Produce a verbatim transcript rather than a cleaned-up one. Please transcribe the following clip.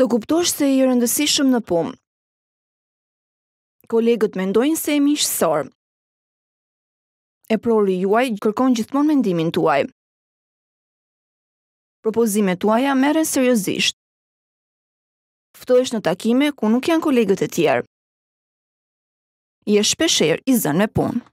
Të kuptosh se i rëndësishëm në punë. Kolegët mendojnë se e miqësor. E prori juaj kërkon gjithmonë mendimin tuaj. Propozimet tuaja merren seriozisht. Ftohesh në takime ku nuk janë kolegët e tjerë. Je shpeshherë i zënë me punë.